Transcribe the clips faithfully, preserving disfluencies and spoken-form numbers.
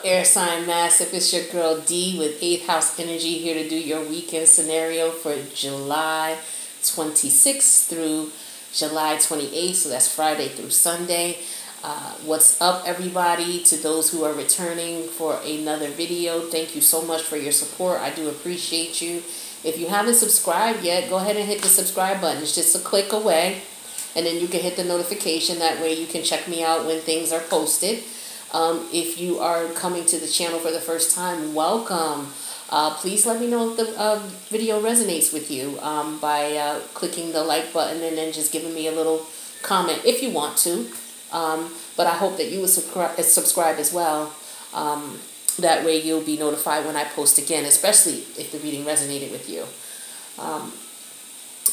up, air sign massive? It's your girl D with eighth House Energy, here to do your weekend scenario for July twenty-sixth through July twenty-eighth. So that's Friday through Sunday. Uh, what's up, everybody? To those who are returning for another video, thank you so much for your support. I do appreciate you. If you haven't subscribed yet, go ahead and hit the subscribe button. It's just a click away. And then you can hit the notification. That way you can check me out when things are posted. Um, if you are coming to the channel for the first time, welcome. Uh, please let me know if the uh, video resonates with you um, by uh, clicking the like button and then just giving me a little comment if you want to. Um, but I hope that you would subscri- subscribe as well. Um, that way you'll be notified when I post again, especially if the reading resonated with you. Um,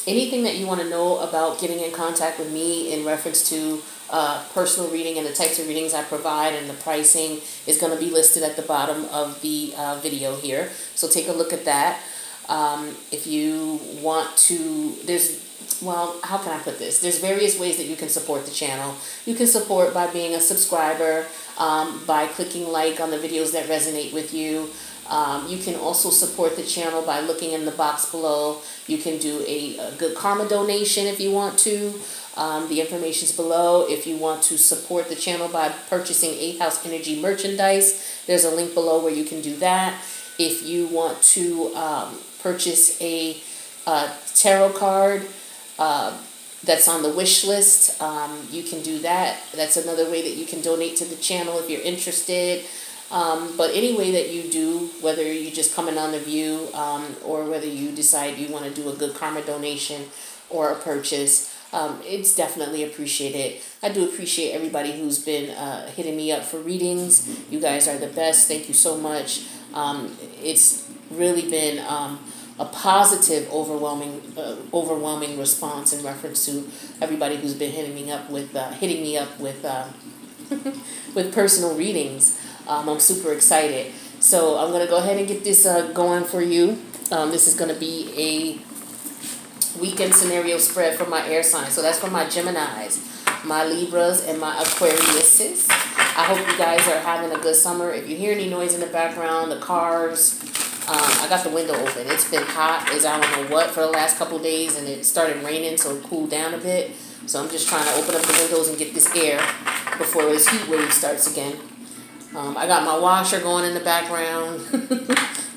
Anything that you want to know about getting in contact with me in reference to uh, personal reading and the types of readings I provide and the pricing is going to be listed at the bottom of the uh, video here. So take a look at that. Um, if you want to, there's, well, how can I put this? There's various ways that you can support the channel. You can support by being a subscriber, um, by clicking like on the videos that resonate with you. Um, you can also support the channel by looking in the box below. You can do a, a good karma donation if you want to. Um, the information's below. If you want to support the channel by purchasing eighth House Energy merchandise, there's a link below where you can do that. If you want to um, purchase a, a tarot card uh, that's on the wish list, um, you can do that. That's another way that you can donate to the channel if you're interested. Um, but any way that you do, whether you just come in on the view um, or whether you decide you want to do a good karma donation or a purchase, um, it's definitely appreciated. I do appreciate everybody who's been uh, hitting me up for readings. You guys are the best. Thank you so much. Um, it's really been um, a positive, overwhelming, uh, overwhelming response in reference to everybody who's been hitting me up with uh, hitting me up with uh, with personal readings. Um, I'm super excited. So I'm going to go ahead and get this uh, going for you. Um, this is going to be a weekend scenario spread for my air sign. So that's for my Geminis, my Libras, and my Aquariuses. I hope you guys are having a good summer. If you hear any noise in the background, the cars, um, I got the window open. It's been hot as I don't know what for the last couple of days, and it started raining, so it cooled down a bit. So I'm just trying to open up the windows and get this air before this heat wave starts again. Um, I got my washer going in the background,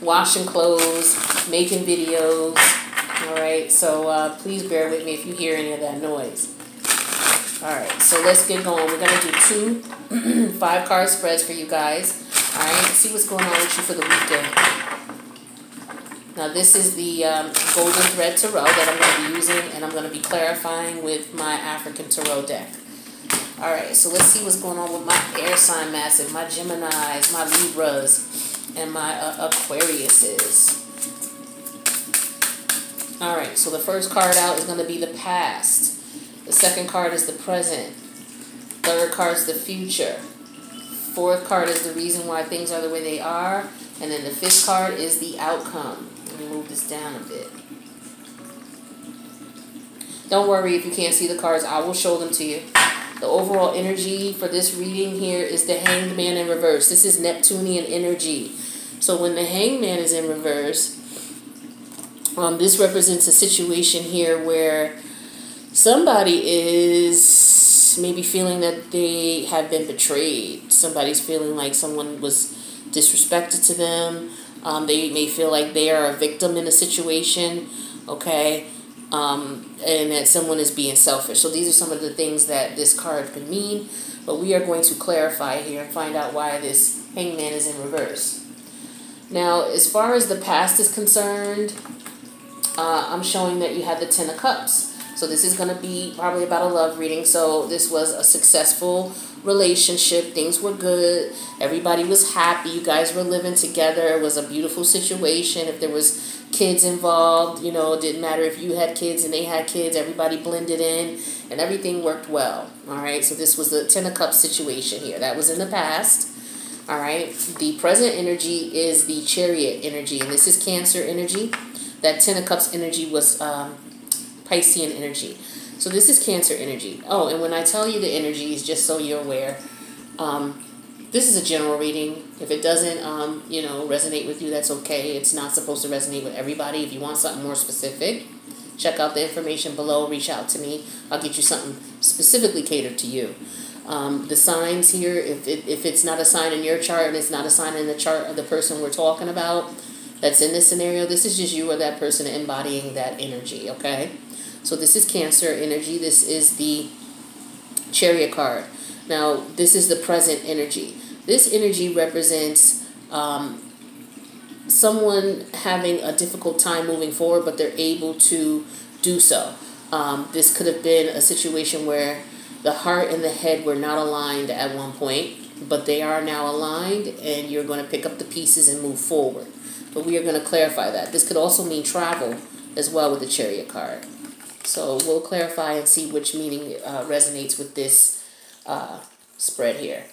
washing clothes, making videos, alright, so uh, please bear with me if you hear any of that noise. Alright, so let's get going. We're going to do two five card spreads for you guys, alright, see what's going on with you for the weekend. Now this is the um, golden thread tarot that I'm going to be using, and I'm going to be clarifying with my African tarot deck. Alright, so let's see what's going on with my air sign massive, my Geminis, my Libras, and my uh, Aquariuses. Alright, so the first card out is going to be the past. The second card is the present. Third card is the future. Fourth card is the reason why things are the way they are. And then the fifth card is the outcome. Let me move this down a bit. Don't worry if you can't see the cards. I will show them to you. The overall energy for this reading here is the Hanged Man in reverse. This is Neptunian energy. So when the Hanged Man is in reverse, um, this represents a situation here where somebody is maybe feeling that they have been betrayed. Somebody's feeling like someone was disrespected to them. Um, they may feel like they are a victim in a situation, okay? Um, and that someone is being selfish. So these are some of the things that this card could mean, but we are going to clarify here and find out why this Hangman is in reverse. Now, as far as the past is concerned, uh, I'm showing that you have the Ten of Cups. So this is going to be probably about a love reading. So this was a successful relationship. Things were good. Everybody was happy. You guys were living together. It was a beautiful situation. If there was kids involved, you know, it didn't matter if you had kids and they had kids, everybody blended in and everything worked well. All right, so this was the Ten of Cups situation here. That was in the past. All right, the present energy is the Chariot energy, and this is Cancer energy. That Ten of Cups energy was um, Piscean energy. So this is Cancer energy. Oh, and when I tell you the energies, just so you're aware, um, This is a general reading. If it doesn't, um, you know, resonate with you, that's okay. It's not supposed to resonate with everybody. If you want something more specific, check out the information below. Reach out to me. I'll get you something specifically catered to you. Um, the signs here, if, it, if it's not a sign in your chart and it's not a sign in the chart of the person we're talking about that's in this scenario, this is just you or that person embodying that energy, okay? So this is Cancer energy. This is the Chariot card. Now, this is the present energy. This energy represents um, someone having a difficult time moving forward, but they're able to do so. Um, this could have been a situation where the heart and the head were not aligned at one point, but they are now aligned, and you're going to pick up the pieces and move forward. But we are going to clarify that. This could also mean travel as well with the Chariot card. So we'll clarify and see which meaning uh, resonates with this Uh, spread here.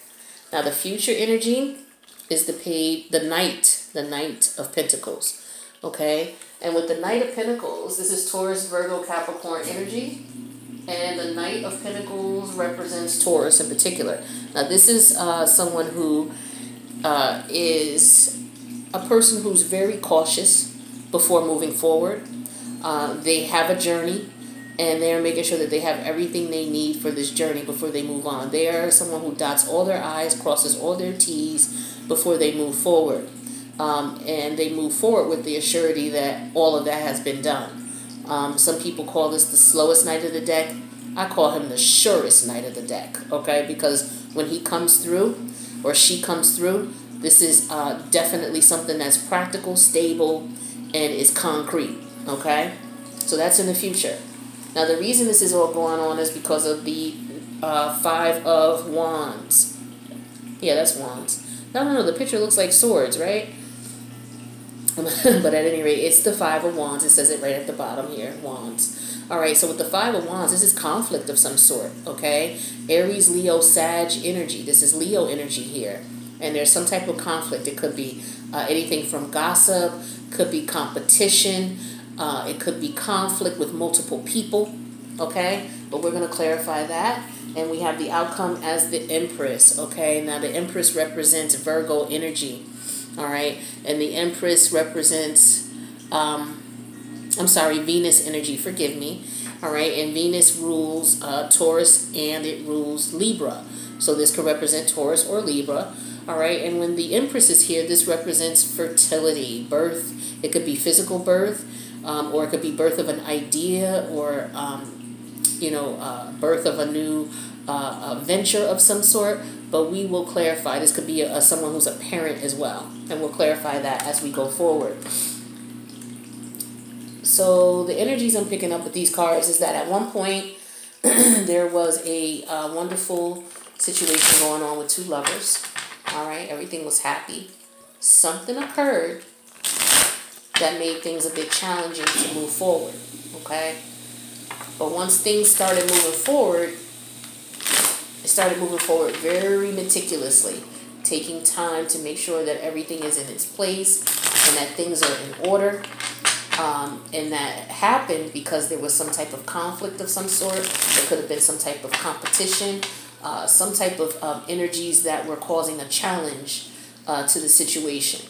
Now the future energy is the page, the Knight, the Knight of Pentacles. Okay, and with the Knight of Pentacles, this is Taurus, Virgo, Capricorn energy, and the Knight of Pentacles represents Taurus in particular. Now this is uh, someone who uh, is a person who's very cautious before moving forward. Uh, they have a journey, and they're making sure that they have everything they need for this journey before they move on. They are someone who dots all their I's, crosses all their T's before they move forward. Um, and they move forward with the assurity that all of that has been done. Um, some people call this the slowest Knight of the deck. I call him the surest Knight of the deck, okay? Because when he comes through or she comes through, this is uh, definitely something that's practical, stable, and is concrete, okay? So that's in the future. Now, the reason this is all going on is because of the uh, Five of Wands. Yeah, that's Wands. No, no, no, the picture looks like swords, right? But at any rate, it's the Five of Wands. It says it right at the bottom here, Wands. All right, so with the Five of Wands, this is conflict of some sort, okay? Aries, Leo, Sag energy. This is Leo energy here. And there's some type of conflict. It could be uh, anything from gossip, could be competition. Uh, it could be conflict with multiple people, okay? But we're going to clarify that. And we have the outcome as the Empress, okay? Now, the Empress represents Virgo energy, all right? And the Empress represents, um, I'm sorry, Venus energy, forgive me, all right? And Venus rules uh, Taurus and it rules Libra. So this could represent Taurus or Libra, all right? And when the Empress is here, this represents fertility, birth. It could be physical birth. Um, or it could be birth of an idea, or, um, you know, uh, birth of a new uh, a venture of some sort. But we will clarify. This could be a, a, someone who's a parent as well. And we'll clarify that as we go forward. So the energies I'm picking up with these cards is that at one point there was a uh, wonderful situation going on with two lovers. All right. Everything was happy. Something occurred that made things a bit challenging to move forward, okay? But once things started moving forward, it started moving forward very meticulously, taking time to make sure that everything is in its place and that things are in order. Um, and that happened because there was some type of conflict of some sort. There could have been some type of competition, uh, some type of um, energies that were causing a challenge uh, to the situation,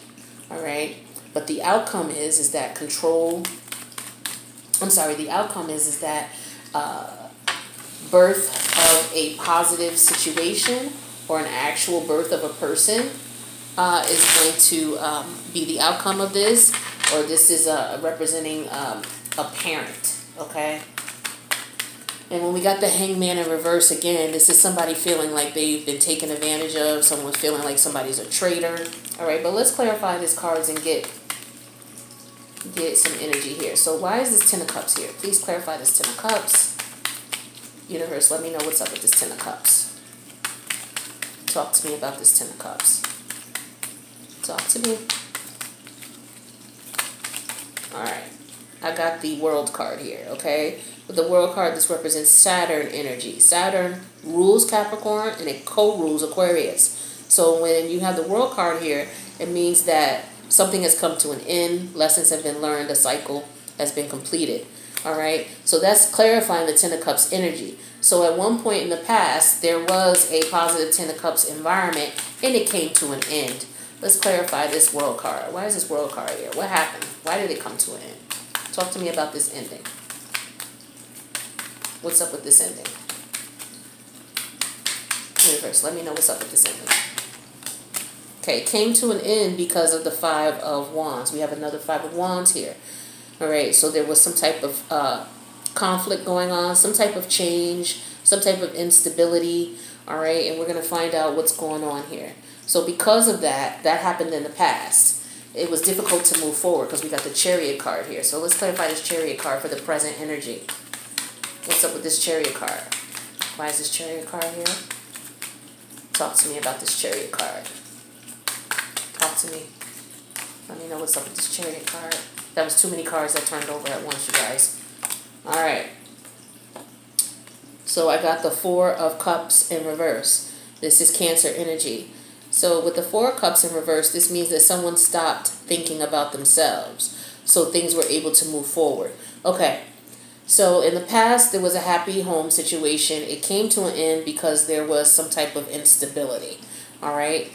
all right? But the outcome is, is that control, I'm sorry, the outcome is, is that uh, birth of a positive situation or an actual birth of a person uh, is going to um, be the outcome of this, or this is uh, representing um, a parent, okay? And when we got the Hangman in reverse again, this is somebody feeling like they've been taken advantage of, someone feeling like somebody's a traitor. All right, but let's clarify these cards and get get some energy here. So why is this Ten of Cups here? Please clarify this Ten of Cups. Universe, let me know what's up with this Ten of Cups. Talk to me about this Ten of Cups. Talk to me. All right. I got the World card here, okay? With the World card, this represents Saturn energy. Saturn rules Capricorn, and it co-rules Aquarius. So when you have the World card here, it means that something has come to an end, lessons have been learned, a cycle has been completed. All right. So that's clarifying the Ten of Cups energy. So at one point in the past, there was a positive Ten of Cups environment and it came to an end. Let's clarify this World card. Why is this World card here? What happened? Why did it come to an end? Talk to me about this ending. What's up with this ending? Universe, let me know what's up with this ending. Okay, it came to an end because of the Five of Wands. We have another Five of Wands here. All right, so there was some type of uh, conflict going on, some type of change, some type of instability. All right, and we're going to find out what's going on here. So because of that, that happened in the past. It was difficult to move forward because we got the Chariot card here. So let's clarify this Chariot card for the present energy. What's up with this Chariot card? Why is this Chariot card here? Talk to me about this Chariot card. Talk to me. Let me know what's up with this Chariot card. That was too many cards I turned over at once, you guys. All right. So I got the Four of Cups in reverse. This is Cancer energy. So with the Four of Cups in reverse, this means that someone stopped thinking about themselves. So things were able to move forward. Okay. So in the past, there was a happy home situation. It came to an end because there was some type of instability. All right.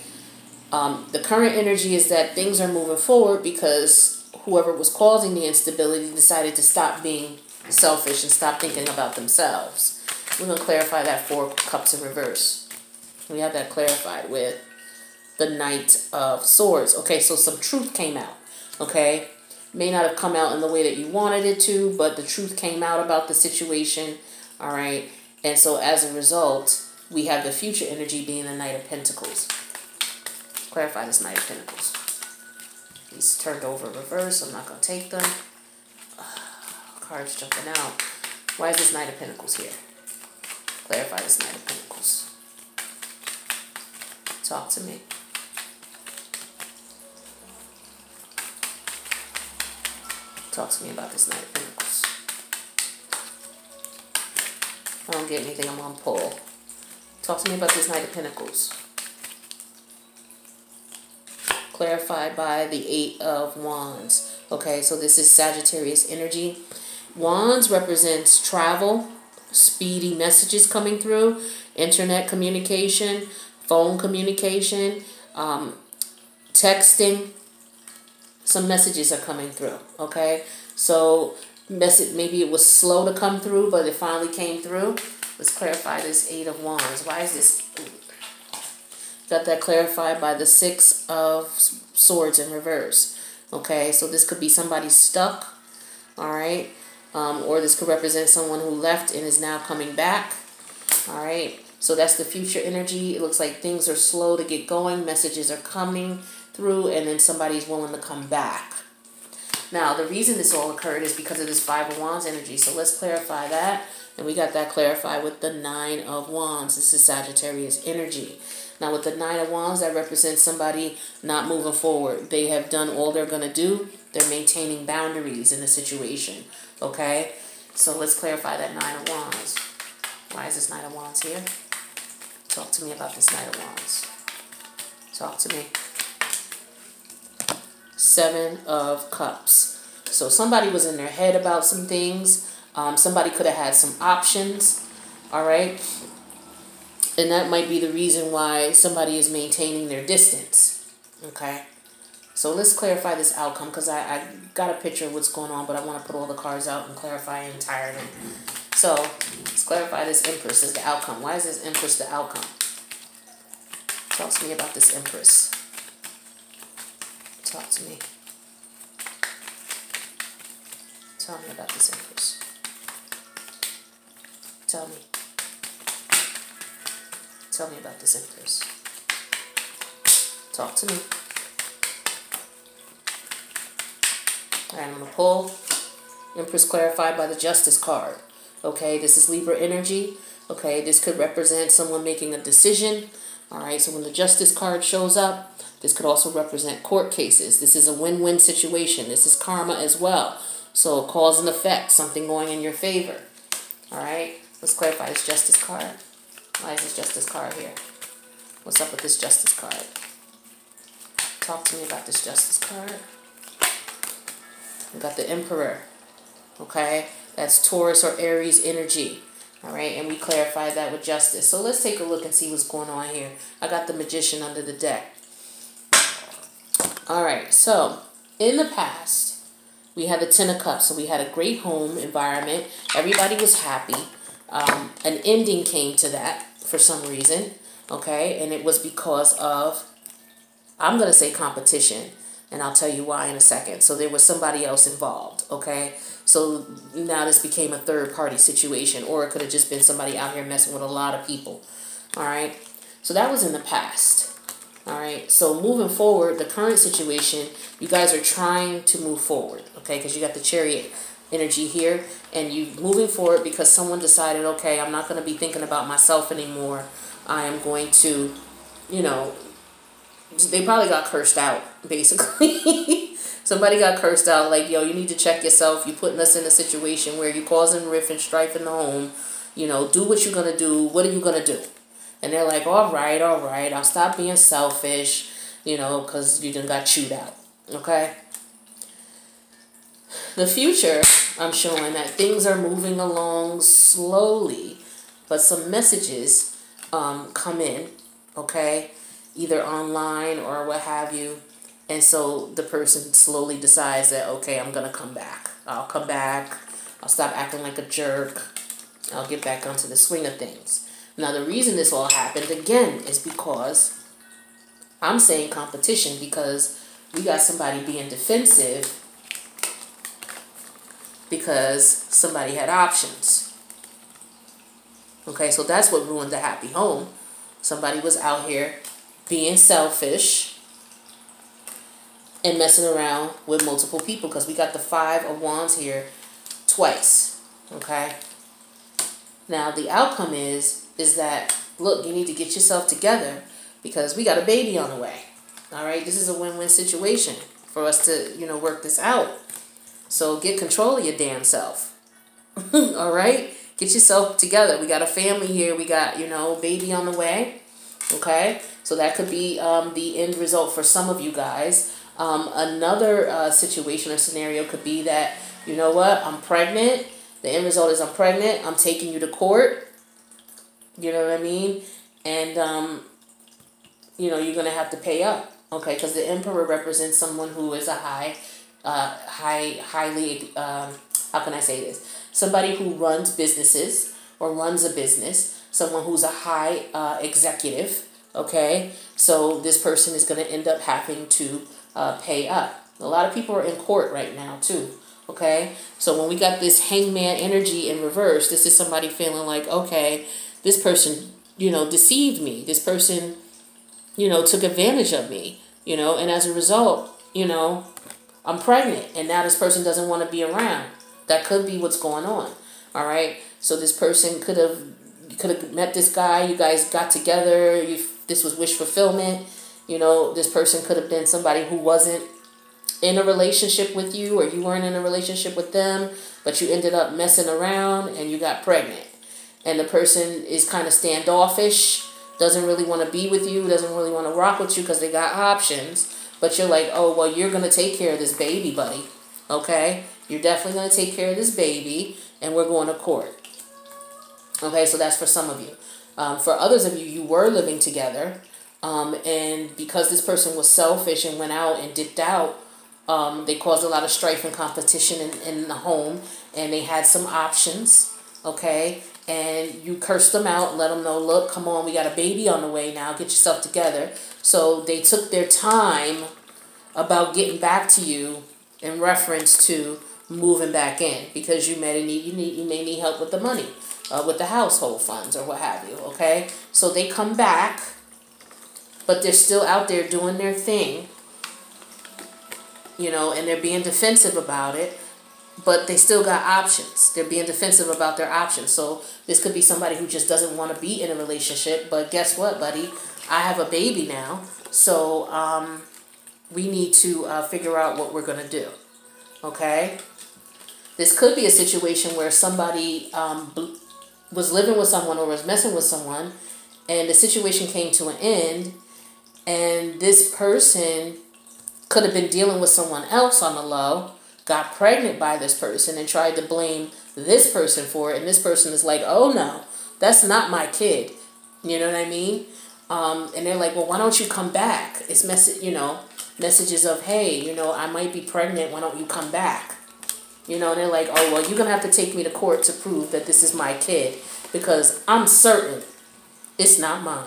Um, the current energy is that things are moving forward because whoever was causing the instability decided to stop being selfish and stop thinking about themselves. We're going to clarify that Four of Cups in reverse. We have that clarified with the Knight of Swords. Okay, so some truth came out. Okay. May not have come out in the way that you wanted it to, but the truth came out about the situation, all right? And so as a result, we have the future energy being the Knight of Pentacles. Clarify this Knight of Pentacles. These turned over reverse. I'm not going to take them. Ugh, cards jumping out. Why is this Knight of Pentacles here? Clarify this Knight of Pentacles. Talk to me. Talk to me about this Knight of Pentacles. I don't get anything. I'm on pull. Talk to me about this Knight of Pentacles. Clarified by the Eight of Wands. Okay, so this is Sagittarius energy. Wands represents travel, speedy messages coming through, internet communication, phone communication, um, texting. Some messages are coming through, okay? So message, maybe it was slow to come through, but it finally came through. Let's clarify this Eight of Wands. Why is this? Got that clarified by the Six of Swords in reverse, okay? So this could be somebody stuck, all right? Um, or this could represent someone who left and is now coming back, all right? So that's the future energy. It looks like things are slow to get going. Messages are coming through, and then somebody's willing to come back. Now, the reason this all occurred is because of this Five of Wands energy. So let's clarify that. And we got that clarified with the Nine of Wands. This is Sagittarius energy. Now, with the Nine of Wands, that represents somebody not moving forward. They have done all they're going to do. They're maintaining boundaries in the situation. Okay? So let's clarify that Nine of Wands. Why is this Nine of Wands here? Talk to me about this Nine of Wands. Talk to me. Seven of Cups. So somebody was in their head about some things. Um, somebody could have had some options. All right. And that might be the reason why somebody is maintaining their distance. Okay. So let's clarify this outcome because I, I got a picture of what's going on, but I want to put all the cards out and clarify entirely. So let's clarify this Empress as the outcome. Why is this Empress the outcome? Talk to me about this Empress. Talk to me. Tell me about this Empress. Tell me. Tell me about this Empress. Talk to me. Alright, I'm going to pull. Empress clarified by the Justice card. Okay, this is Libra energy. Okay, this could represent someone making a decision. Alright, so when the Justice card shows up, this could also represent court cases. This is a win-win situation. This is karma as well. So cause and effect, something going in your favor. All right, let's clarify this Justice card. Why is this Justice card here? What's up with this Justice card? Talk to me about this Justice card. We got the Emperor, okay? That's Taurus or Aries energy. All right, and we clarify that with justice. So let's take a look and see what's going on here. I got the magician under the deck. All right, so in the past, we had the Ten of Cups. So we had a great home environment. Everybody was happy. Um, an ending came to that for some reason, okay? And it was because of, I'm going to say competition, and I'll tell you why in a second. So there was somebody else involved, okay? So now this became a third-party situation, or it could have just been somebody out here messing with a lot of people, all right? So that was in the past, all right? So moving forward, the current situation, you guys are trying to move forward, okay? Because you got the Chariot energy here, and you moving forward because someone decided, okay, I'm not going to be thinking about myself anymore. I am going to, you know, they probably got cursed out, basically. Somebody got cursed out, like, yo, you need to check yourself. You're putting us in a situation where you're causing rift and strife in the home. You know, do what you're going to do. What are you going to do? And they're like, all right, all right, I'll stop being selfish, you know, because you done got chewed out, okay? The future, I'm showing that things are moving along slowly, but some messages um, come in, okay, either online or what have you. And so the person slowly decides that, okay, I'm going to come back. I'll come back. I'll stop acting like a jerk. I'll get back onto the swing of things. Now, the reason this all happened, again, is because I'm saying competition, because we got somebody being defensive because somebody had options. Okay, so that's what ruined the happy home. Somebody was out here being selfish and messing around with multiple people, because we got the Five of Wands here twice. Okay, now the outcome is is that, look, you need to get yourself together because we got a baby on the way. All right, this is a win-win situation for us to, you know, work this out. So get control of your damn self. All right? Get yourself together. We got a family here. We got, you know, baby on the way. Okay? So that could be um, the end result for some of you guys. Um, another uh, situation or scenario could be that, you know what? I'm pregnant. The end result is I'm pregnant. I'm taking you to court. You know what I mean? And, um, you know, you're going to have to pay up. Okay? Because the Emperor represents someone who is a high... Uh, high, highly, um, how can I say this? Somebody who runs businesses or runs a business, someone who's a high uh, executive, okay? So this person is going to end up having to uh, pay up. A lot of people are in court right now too, okay? So when we got this hangman energy in reverse, this is somebody feeling like, okay, this person, you know, deceived me. This person, you know, took advantage of me, you know, and as a result, you know, I'm pregnant, and now this person doesn't want to be around. That could be what's going on, all right? So this person could have could have met this guy. You guys got together. You, this was wish fulfillment. You know, this person could have been somebody who wasn't in a relationship with you, or you weren't in a relationship with them, but you ended up messing around, and you got pregnant. And the person is kind of standoffish, doesn't really want to be with you, doesn't really want to rock with you because they got options. But you're like, oh, well, you're going to take care of this baby, buddy. Okay? You're definitely going to take care of this baby, and we're going to court. Okay? So that's for some of you. Um, for others of you, you were living together. Um, and because this person was selfish and went out and dipped out, um, they caused a lot of strife and competition in, in the home. And they had some options. Okay? And you cursed them out, let them know, look, come on, we got a baby on the way now. Get yourself together. So they took their time about getting back to you in reference to moving back in, because you may need, you need, you may need help with the money, uh, with the household funds or what have you, okay? So they come back, but they're still out there doing their thing, you know, and they're being defensive about it, but they still got options. They're being defensive about their options. So this could be somebody who just doesn't want to be in a relationship, but guess what, buddy? I have a baby now, so um, we need to uh, figure out what we're going to do, okay? This could be a situation where somebody um, was living with someone or was messing with someone, and the situation came to an end, and this person could have been dealing with someone else on the low, got pregnant by this person, and tried to blame this person for it, and this person is like, oh no, that's not my kid. You know what I mean? Um, and they're like, well, why don't you come back? It's message, you know, messages of, hey, you know, I might be pregnant. Why don't you come back? You know, and they're like, oh, well, you're going to have to take me to court to prove that this is my kid, because I'm certain it's not mine.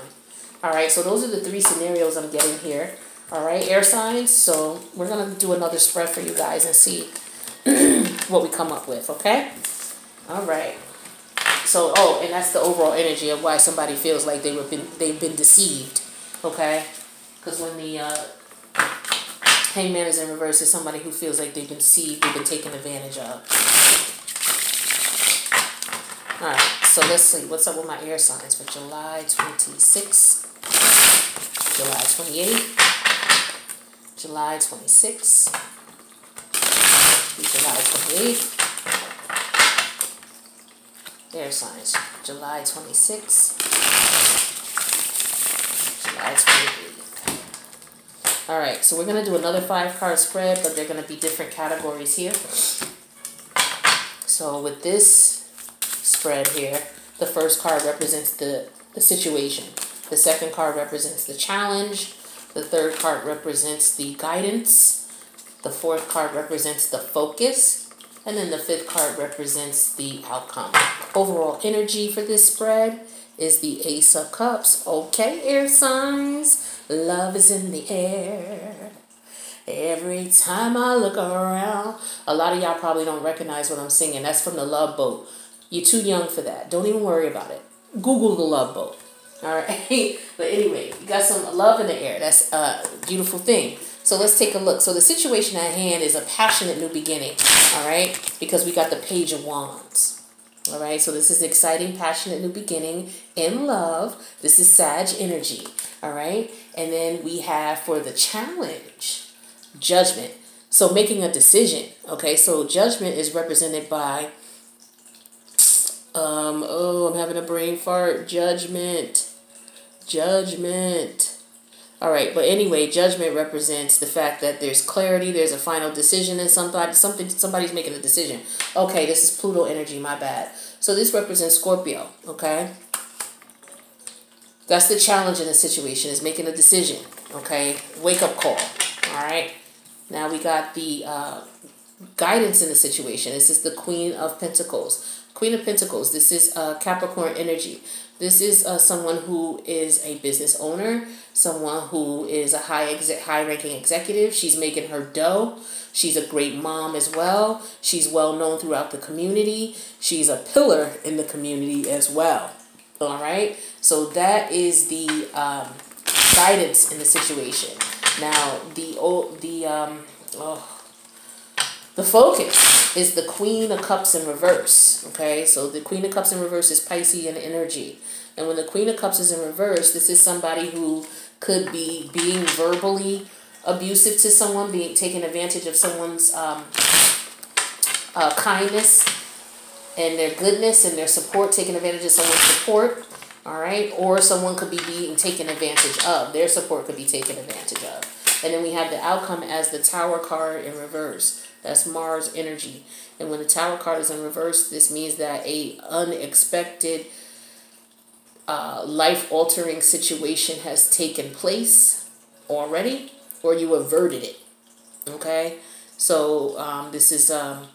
All right, so those are the three scenarios I'm getting here. All right, air signs. So we're going to do another spread for you guys and see what we come up with, okay? All right. So, oh, and that's the overall energy of why somebody feels like they were been, they've been deceived, okay? Because when the uh, hangman is in reverse, it's somebody who feels like they've been deceived, they've been taken advantage of. All right, so let's see. What's up with my air signs for July twenty-sixth, July twenty-eighth, July twenty-sixth, July twenty-eighth. Air signs, July twenty-sixth, July twenty-eighth. All right, so we're going to do another five-card spread, but they're going to be different categories here. So with this spread here, the first card represents the, the situation. The second card represents the challenge. The third card represents the guidance. The fourth card represents the focus. And then the fifth card represents the outcome. Overall energy for this spread is the Ace of Cups. Okay, air signs. Love is in the air. Every time I look around. A lot of y'all probably don't recognize what I'm singing. That's from the Love Boat. You're too young for that. Don't even worry about it. Google the Love Boat. All right. But anyway, you got some love in the air. That's a beautiful thing. So let's take a look. So the situation at hand is a passionate new beginning, all right? Because we got the Page of Wands, all right? So this is an exciting, passionate new beginning in love. This is Sag energy, all right? And then we have for the challenge, judgment. So making a decision, okay? So judgment is represented by, um, oh, I'm having a brain fart, judgment, judgment. All right, but anyway, judgment represents the fact that there's clarity, there's a final decision, and somebody, something, somebody's making a decision. Okay, this is Pluto energy, my bad. So this represents Scorpio, okay? That's the challenge in the situation, is making a decision, okay? Wake-up call, all right? Now we got the uh, guidance in the situation. This is the Queen of Pentacles. Queen of Pentacles, this is uh, Capricorn energy. This is uh, someone who is a business owner, someone who is a high exec high-ranking executive. She's making her dough. She's a great mom as well. She's well-known throughout the community. She's a pillar in the community as well, all right? So that is the um, guidance in the situation. Now, the, oh, the, um, oh, the focus is the Queen of Cups in reverse, okay? So the Queen of Cups in reverse is Pisces and energy. And when the Queen of Cups is in reverse, this is somebody who could be being verbally abusive to someone, being taking advantage of someone's um, uh, kindness and their goodness and their support, taking advantage of someone's support, all right? Or someone could be being taken advantage of. Their support could be taken advantage of. And then we have the outcome as the Tower card in reverse. That's Mars energy. And when the Tower card is in reverse, this means that a unexpected, uh, life-altering situation has taken place already, or you averted it, okay? So um, this is um,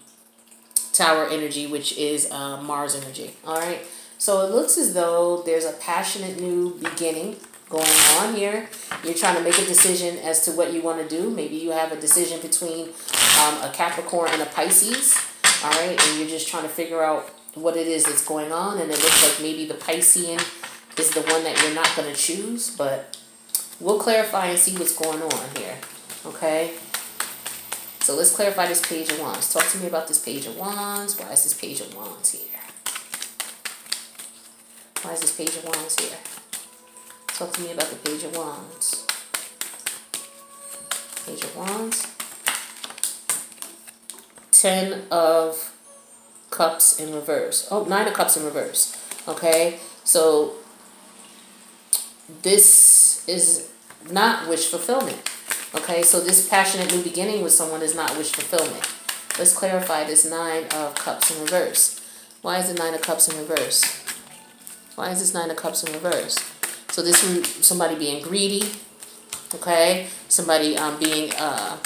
Tower energy, which is uh, Mars energy, all right? So it looks as though there's a passionate new beginning going on here. You're trying to make a decision as to what you want to do. Maybe you have a decision between um, a Capricorn and a Pisces, all right? And you're just trying to figure out what it is that's going on, and it looks like maybe the Piscean is the one that you're not going to choose, but we'll clarify and see what's going on here, okay? So let's clarify this Page of Wands. Talk to me about this Page of Wands. Why is this Page of Wands here? Why is this Page of Wands here? Talk to me about the Page of Wands. Page of Wands. Ten of Cups in reverse. Oh, Nine of Cups in reverse. Okay, so this is not wish fulfillment. Okay, so this passionate new beginning with someone is not wish fulfillment. Let's clarify this Nine of Cups in reverse. Why is the Nine of Cups in reverse? Why is this Nine of Cups in reverse? So this is somebody being greedy, okay? Somebody um, being uh,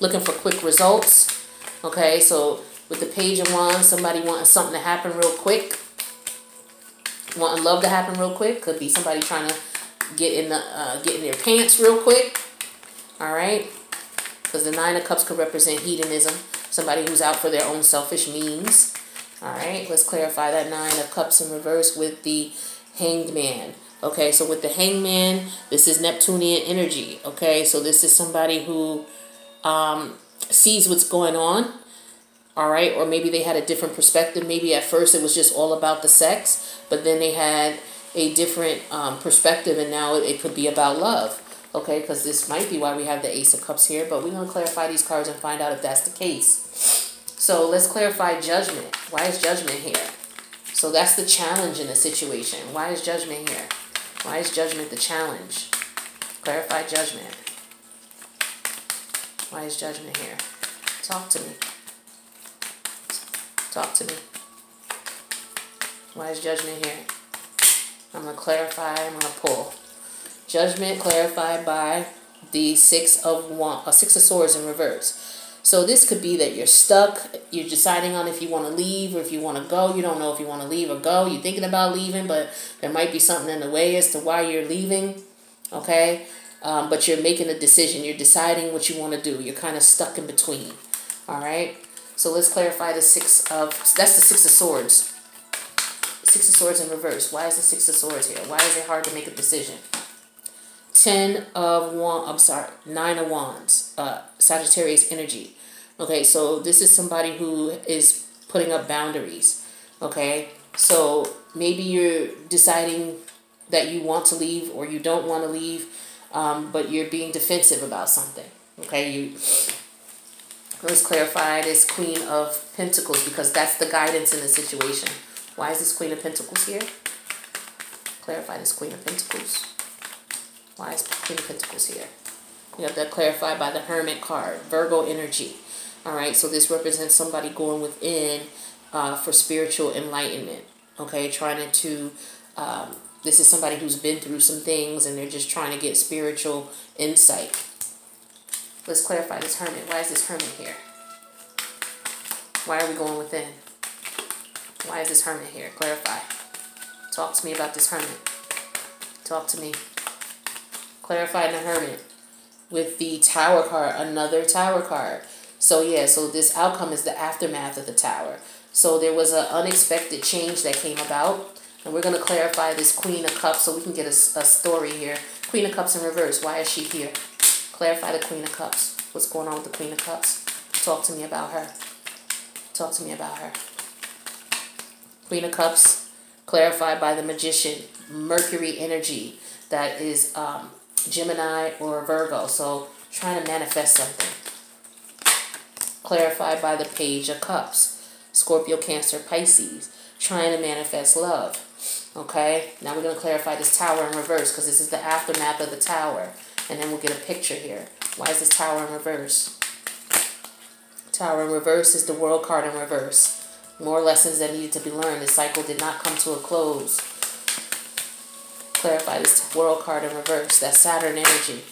looking for quick results, okay? So with the Page of Wands, somebody wanting something to happen real quick, wanting love to happen real quick. Could be somebody trying to get in the uh, get in their pants real quick, all right? Because the Nine of Cups could represent hedonism, somebody who's out for their own selfish means. All right, let's clarify that Nine of Cups in reverse with the Hanged Man. Okay, so with the Hanged Man, this is Neptunian energy. Okay, so this is somebody who um, sees what's going on. All right, or maybe they had a different perspective. Maybe at first it was just all about the sex, but then they had a different um, perspective, and now it, it could be about love. Okay, because this might be why we have the Ace of Cups here, but we're going to clarify these cards and find out if that's the case. So let's clarify Judgment. Why is Judgment here? So that's the challenge in the situation. Why is Judgment here? Why is Judgment the challenge? Clarify Judgment. Why is Judgment here? Talk to me. Talk to me. Why is Judgment here? I'm going to clarify. I'm going to pull. Judgment clarified by the Six of Wands, uh, Six of Swords in reverse. So this could be that you're stuck, you're deciding on if you want to leave or if you want to go. You don't know if you want to leave or go. You're thinking about leaving, but there might be something in the way as to why you're leaving, okay? Um, but you're making a decision. You're deciding what you want to do. You're kind of stuck in between, all right? So let's clarify the Six of, that's the Six of Swords. Six of Swords in reverse. Why is the Six of Swords here? Why is it hard to make a decision? Ten of Wands, I'm sorry, Nine of Wands, uh, Sagittarius energy. Okay, so this is somebody who is putting up boundaries, okay? So maybe you're deciding that you want to leave or you don't want to leave, um, but you're being defensive about something, okay? You, let's clarify this Queen of Pentacles because that's the guidance in the situation. Why is this Queen of Pentacles here? Clarify this Queen of Pentacles. Why is Queen of Pentacles here? We have that clarified by the Hermit card, Virgo energy. All right, so this represents somebody going within uh, for spiritual enlightenment, okay? Trying to, um, this is somebody who's been through some things and they're just trying to get spiritual insight. Let's clarify this Hermit. Why is this Hermit here? Why are we going within? Why is this Hermit here? Clarify. Talk to me about this Hermit. Talk to me. Clarify the Hermit with the Tower card, another Tower card. So yeah, so this outcome is the aftermath of the Tower. So there was an unexpected change that came about. And we're going to clarify this Queen of Cups so we can get a, a story here. Queen of Cups in reverse. Why is she here? Clarify the Queen of Cups. What's going on with the Queen of Cups? Talk to me about her. Talk to me about her. Queen of Cups clarified by the Magician. Mercury energy. That is um, Gemini or Virgo. So trying to manifest something. Clarified by the Page of Cups, Scorpio, Cancer, Pisces, trying to manifest love. Okay, now we're going to clarify this Tower in reverse because this is the aftermath of the Tower. And then we'll get a picture here. Why is this Tower in reverse? Tower in reverse is the World card in reverse. More lessons that needed to be learned. The cycle did not come to a close. Clarify this World card in reverse. That's Saturn energy.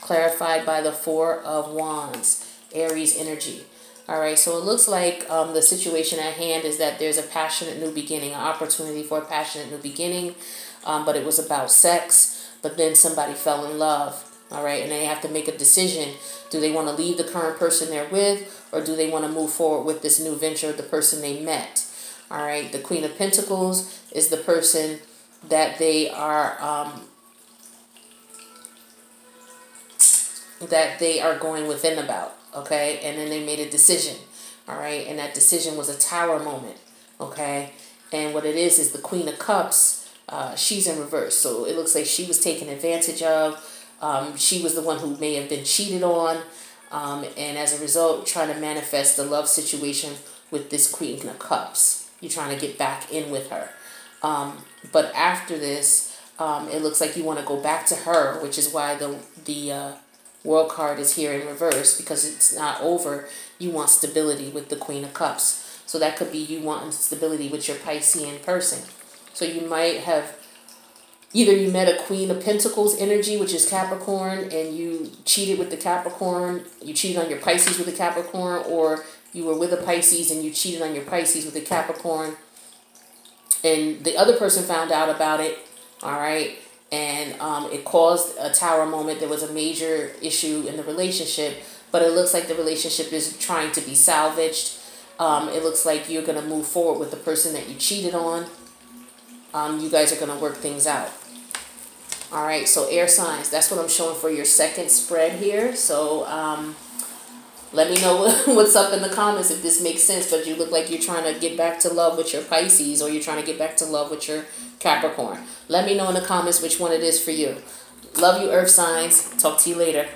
Clarified by the Four of Wands. Aries energy. All right, so it looks like um, the situation at hand is that there's a passionate new beginning, an opportunity for a passionate new beginning, um, but it was about sex, but then somebody fell in love, all right, and they have to make a decision. Do they want to leave the current person they're with, or do they want to move forward with this new venture, the person they met, all right? The Queen of Pentacles is the person that they are, um, that they are going within about. Okay, and then they made a decision, all right? And that decision was a Tower moment, okay? And what it is is the Queen of Cups, uh, she's in reverse. So it looks like she was taken advantage of. Um, she was the one who may have been cheated on. Um, and as a result, trying to manifest the love situation with this Queen of Cups. You're trying to get back in with her. Um, but after this, um, it looks like you want to go back to her, which is why the... the uh, World card is here in reverse because it's not over. You want stability with the Queen of Cups. So that could be you wanting stability with your Piscean person. So you might have, either you met a Queen of Pentacles energy, which is Capricorn, and you cheated with the Capricorn, you cheated on your Pisces with a Capricorn, or you were with a Pisces and you cheated on your Pisces with a Capricorn, and the other person found out about it, all right, and um, it caused a tower moment. There was a major issue in the relationship, but it looks like the relationship is trying to be salvaged. Um, it looks like you're going to move forward with the person that you cheated on. Um, you guys are going to work things out. All right, so air signs. That's what I'm showing for your second spread here. So um, let me know what's up in the comments if this makes sense. But you look like you're trying to get back to love with your Pisces, or you're trying to get back to love with your Capricorn. Let me know in the comments which one it is for you. Love you, earth signs. Talk to you later.